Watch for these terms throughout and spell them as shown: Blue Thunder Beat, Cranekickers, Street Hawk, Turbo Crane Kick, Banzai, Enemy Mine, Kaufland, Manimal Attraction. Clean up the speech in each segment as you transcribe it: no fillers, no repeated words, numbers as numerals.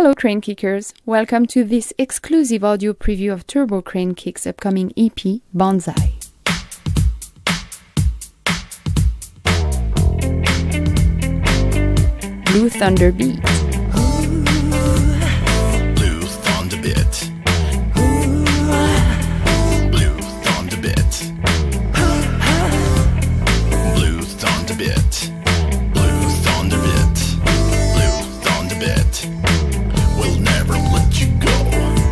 Hello Crane Kickers, welcome to this exclusive audio preview of Turbo Crane Kick's upcoming EP, Banzai. Blue Thunder Beat. Blue Thunder Beat. Blue Thunder Beat. Blue Thunder Beat. Blue Thunder Beat. Blue Thunder Beat. We'll never let you go.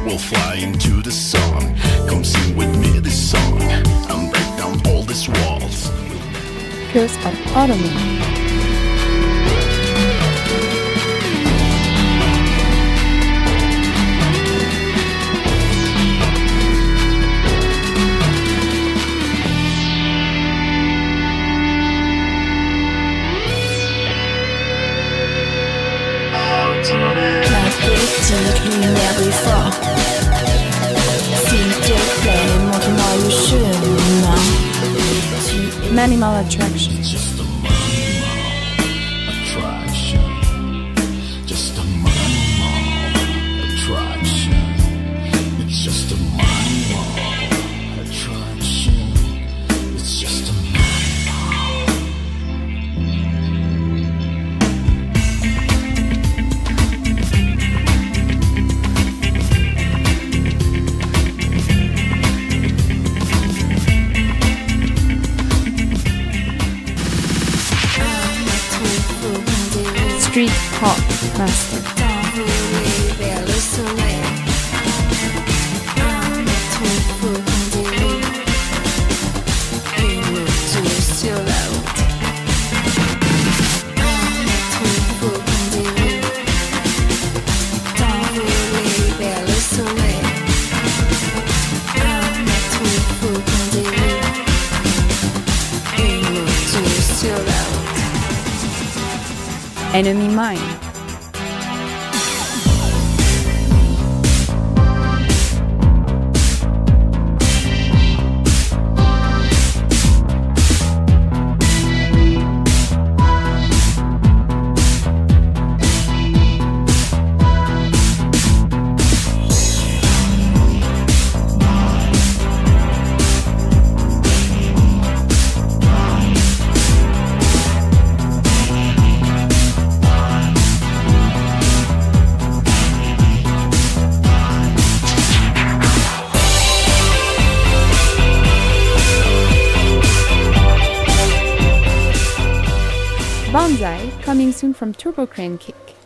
We'll fly into the sun. Come sing with me this song and break down all these walls. Curse of Autumn. Every fall, Manimal Attraction. Just a Manimal Attraction. Just a Manimal Attraction. It's just a Manimal Attraction. It's just a Street Hawk Master. Enemy Mine. Banzai, coming soon from Turbo Crane Kick.